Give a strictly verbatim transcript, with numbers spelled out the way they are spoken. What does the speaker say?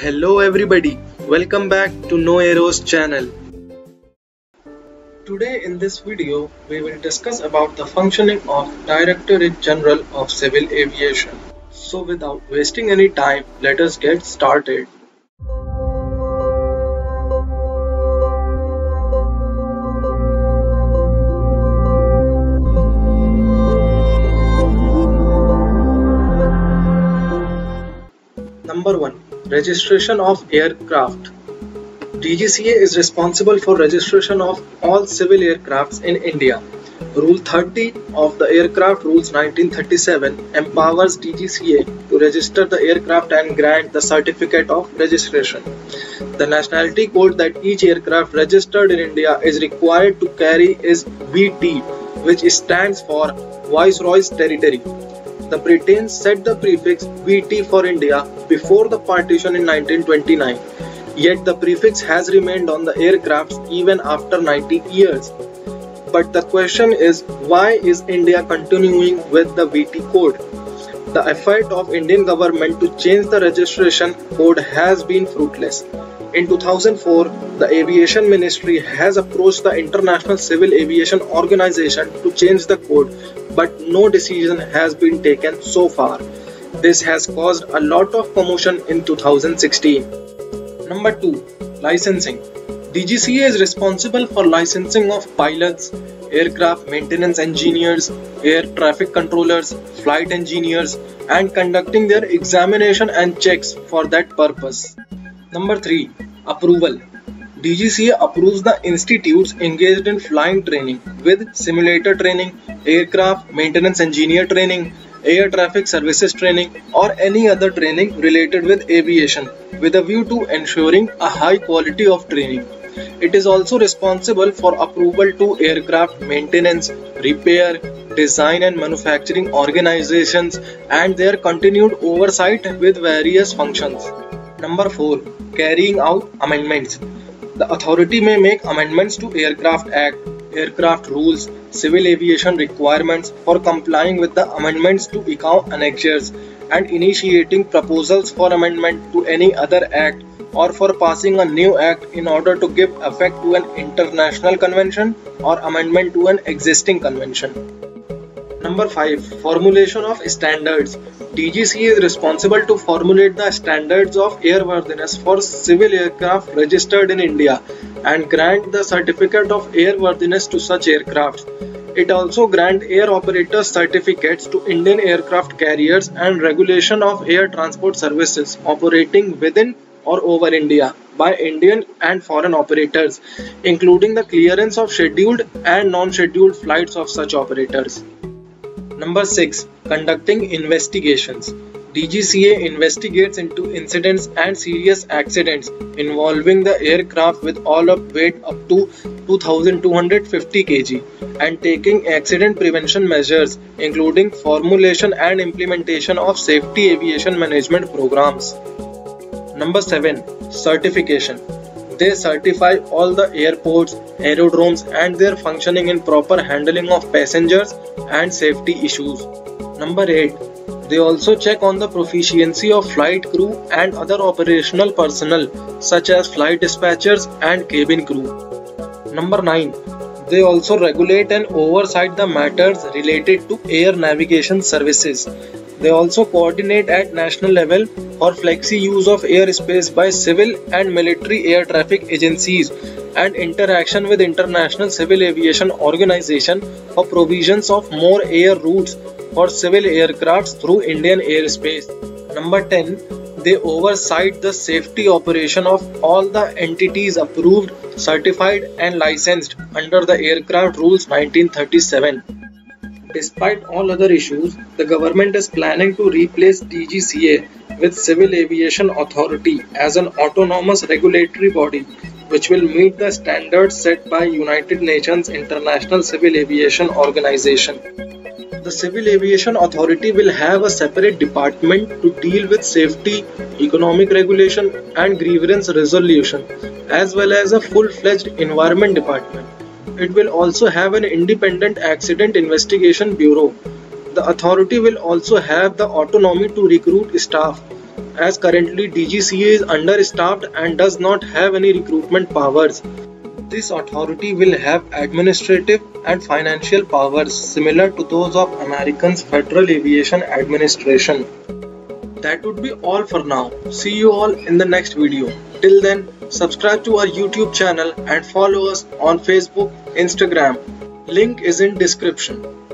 Hello everybody, welcome back to Know Aero's channel. Today in this video, we will discuss about the functioning of Directorate General of Civil Aviation. So without wasting any time, let us get started. Number one. Registration of aircraft. D G C A is responsible for registration of all civil aircrafts in India. Rule thirty of the Aircraft Rules nineteen thirty-seven empowers D G C A to register the aircraft and grant the certificate of registration. The nationality code that each aircraft registered in India is required to carry is V T, which stands for Viceroy's Territory. The Britons set the prefix V T for India before the partition in nineteen twenty-nine, yet the prefix has remained on the aircrafts even after ninety years. But the question is, why is India continuing with the V T code? The effort of Indian government to change the registration code has been fruitless. In two thousand four, the Aviation Ministry has approached the International Civil Aviation Organization to change the code, but no decision has been taken so far. This has caused a lot of commotion in two thousand sixteen. Number two. Licensing. D G C A is responsible for licensing of pilots, aircraft maintenance engineers, air traffic controllers, flight engineers, and conducting their examination and checks for that purpose. Number three. Approval. D G C A approves the institutes engaged in flying training with simulator training, aircraft maintenance engineer training, air traffic services training, or any other training related with aviation with a view to ensuring a high quality of training. It is also responsible for approval to aircraft maintenance, repair, design and manufacturing organizations and their continued oversight with various functions. Number four. Carrying out amendments. The authority may make amendments to Aircraft Act, Aircraft Rules, Civil Aviation Requirements for complying with the amendments to I C A O annexures and initiating proposals for amendment to any other act or for passing a new act in order to give effect to an international convention or amendment to an existing convention. Number five. Formulation of standards. D G C A is responsible to formulate the standards of airworthiness for civil aircraft registered in India and grant the certificate of airworthiness to such aircraft. It also grants air operators certificates to Indian aircraft carriers and regulation of air transport services operating within or over India by Indian and foreign operators, including the clearance of scheduled and non-scheduled flights of such operators. Number six. Conducting investigations. D G C A investigates into incidents and serious accidents involving the aircraft with all-up weight up to two thousand two hundred fifty kilograms and taking accident prevention measures including formulation and implementation of safety aviation management programs. Number seven. Certification. They certify all the airports, aerodromes and their functioning in proper handling of passengers and safety issues. Number eight. They also check on the proficiency of flight crew and other operational personnel such as flight dispatchers and cabin crew. Number nine. They also regulate and oversight the matters related to air navigation services. They also coordinate at national level for flexi use of airspace by civil and military air traffic agencies and interaction with International Civil Aviation Organization for provisions of more air routes for civil aircrafts through Indian airspace. Number ten. They oversight the safety operation of all the entities approved, certified and licensed under the Aircraft Rules nineteen thirty-seven. Despite all other issues, the government is planning to replace D G C A with Civil Aviation Authority as an autonomous regulatory body which will meet the standards set by United Nations International Civil Aviation Organization. The Civil Aviation Authority will have a separate department to deal with safety, economic regulation and grievance resolution as well as a full-fledged environment department. It will also have an independent accident investigation bureau. The authority will also have the autonomy to recruit staff, as currently D G C A is understaffed and does not have any recruitment powers. This authority will have administrative and financial powers similar to those of America's Federal Aviation Administration. That would be all for now. See you all in the next video. Till then, subscribe to our YouTube channel and follow us on Facebook, Instagram. Link is in description.